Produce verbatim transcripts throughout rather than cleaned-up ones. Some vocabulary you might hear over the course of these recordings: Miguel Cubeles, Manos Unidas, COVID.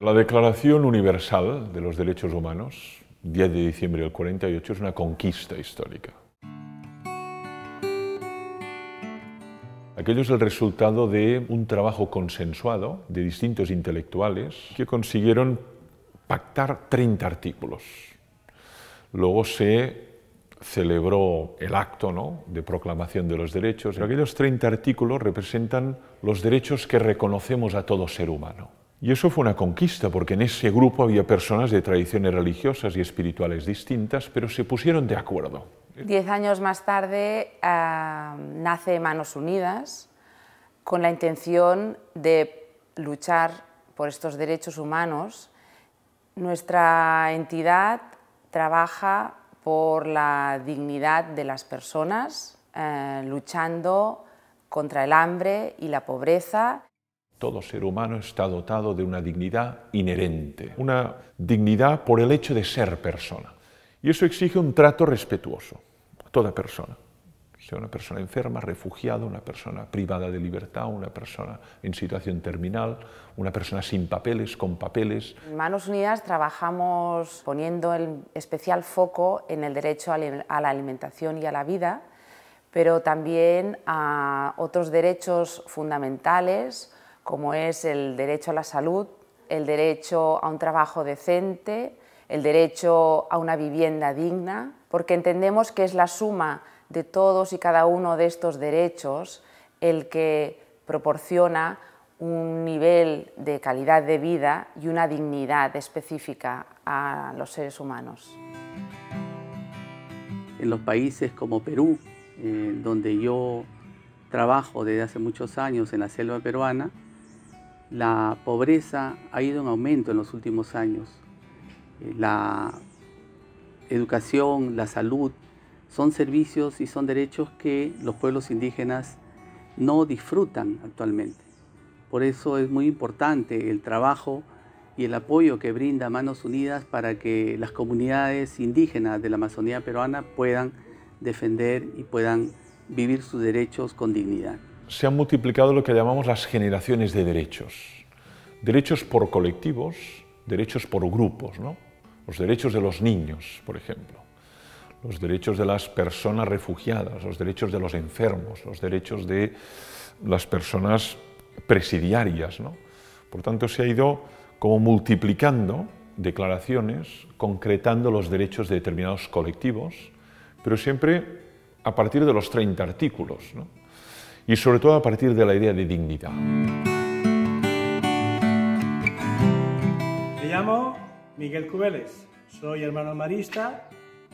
La Declaración Universal de los Derechos Humanos, diez de diciembre del cuarenta y ocho, es una conquista histórica. Aquello es el resultado de un trabajo consensuado de distintos intelectuales que consiguieron pactar treinta artículos. Luego se celebró el acto, ¿no?, de proclamación de los derechos. Pero aquellos treinta artículos representan los derechos que reconocemos a todo ser humano. Y eso fue una conquista, porque en ese grupo había personas de tradiciones religiosas y espirituales distintas, pero se pusieron de acuerdo. Diez años más tarde eh, nace Manos Unidas con la intención de luchar por estos derechos humanos. Nuestra entidad trabaja por la dignidad de las personas, eh, luchando contra el hambre y la pobreza. Todo ser humano está dotado de una dignidad inherente, una dignidad por el hecho de ser persona. Y eso exige un trato respetuoso a toda persona, sea una persona enferma, refugiada, una persona privada de libertad, una persona en situación terminal, una persona sin papeles, con papeles. En Manos Unidas trabajamos poniendo el especial foco en el derecho a la alimentación y a la vida, pero también a otros derechos fundamentales, como es el derecho a la salud, el derecho a un trabajo decente, el derecho a una vivienda digna, porque entendemos que es la suma de todos y cada uno de estos derechos el que proporciona un nivel de calidad de vida y una dignidad específica a los seres humanos. En los países como Perú, eh, donde yo trabajo desde hace muchos años en la selva peruana, la pobreza ha ido en aumento en los últimos años. La educación, la salud, son servicios y son derechos que los pueblos indígenas no disfrutan actualmente. Por eso es muy importante el trabajo y el apoyo que brinda Manos Unidas para que las comunidades indígenas de la Amazonía peruana puedan defender y puedan vivir sus derechos con dignidad. Se han multiplicado lo que llamamos las generaciones de derechos. Derechos por colectivos, derechos por grupos, ¿no? Los derechos de los niños, por ejemplo, los derechos de las personas refugiadas, los derechos de los enfermos, los derechos de las personas presidiarias, ¿no? Por tanto, se ha ido como multiplicando declaraciones, concretando los derechos de determinados colectivos, pero siempre a partir de los treinta artículos, ¿no? Y sobre todo a partir de la idea de dignidad. Me llamo Miguel Cubeles, soy hermano marista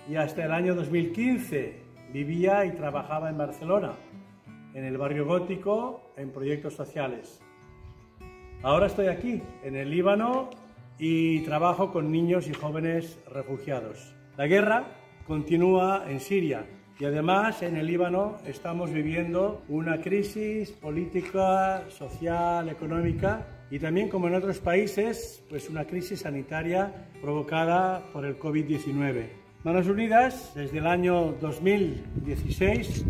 y hasta el año dos mil quince vivía y trabajaba en Barcelona, en el barrio gótico, en proyectos sociales. Ahora estoy aquí, en el Líbano, y trabajo con niños y jóvenes refugiados. La guerra continúa en Siria. Y además, en el Líbano estamos viviendo una crisis política, social, económica y también, como en otros países, pues una crisis sanitaria provocada por el COVID diecinueve. Manos Unidas, desde el año dos mil dieciséis,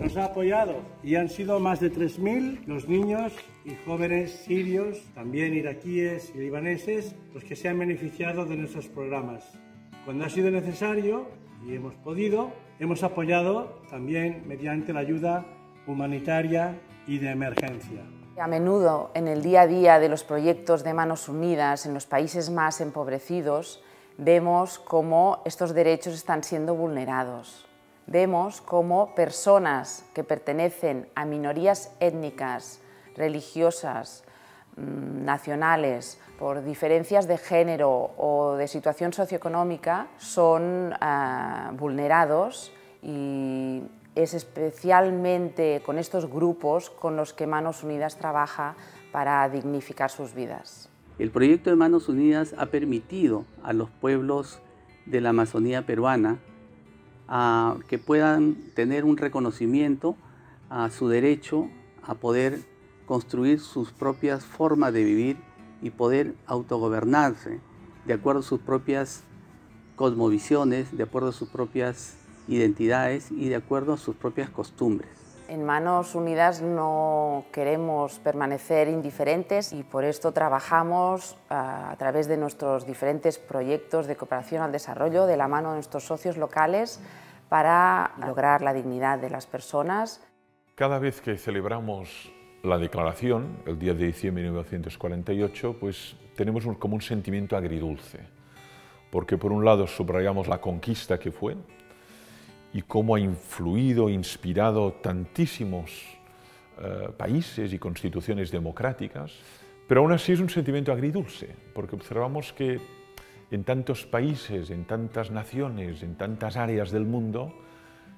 nos ha apoyado y han sido más de tres mil los niños y jóvenes sirios, también iraquíes y libaneses, los que se han beneficiado de nuestros programas. Cuando ha sido necesario y hemos podido, hemos apoyado también mediante la ayuda humanitaria y de emergencia. A menudo, en el día a día de los proyectos de Manos Unidas en los países más empobrecidos, vemos cómo estos derechos están siendo vulnerados. Vemos cómo personas que pertenecen a minorías étnicas, religiosas, nacionales, por diferencias de género o de situación socioeconómica, son uh, vulnerados, y es especialmente con estos grupos con los que Manos Unidas trabaja para dignificar sus vidas. El proyecto de Manos Unidas ha permitido a los pueblos de la Amazonía peruana uh, que puedan tener un reconocimiento a su derecho a poder construir sus propias formas de vivir y poder autogobernarse de acuerdo a sus propias cosmovisiones, de acuerdo a sus propias identidades y de acuerdo a sus propias costumbres. En Manos Unidas no queremos permanecer indiferentes y por esto trabajamos a través de nuestros diferentes proyectos de cooperación al desarrollo de la mano de nuestros socios locales para lograr la dignidad de las personas. Cada vez que celebramos la declaración, el día de diciembre de mil novecientos cuarenta y ocho, pues tenemos como un sentimiento agridulce, porque por un lado subrayamos la conquista que fue y cómo ha influido, inspirado tantísimos eh, países y constituciones democráticas, pero aún así es un sentimiento agridulce, porque observamos que en tantos países, en tantas naciones, en tantas áreas del mundo,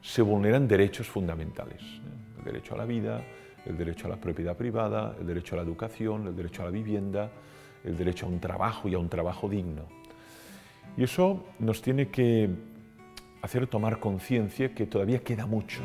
se vulneran derechos fundamentales, ¿eh? El derecho a la vida, el derecho a la propiedad privada, el derecho a la educación, el derecho a la vivienda, el derecho a un trabajo y a un trabajo digno. Y eso nos tiene que hacer tomar conciencia que todavía queda mucho.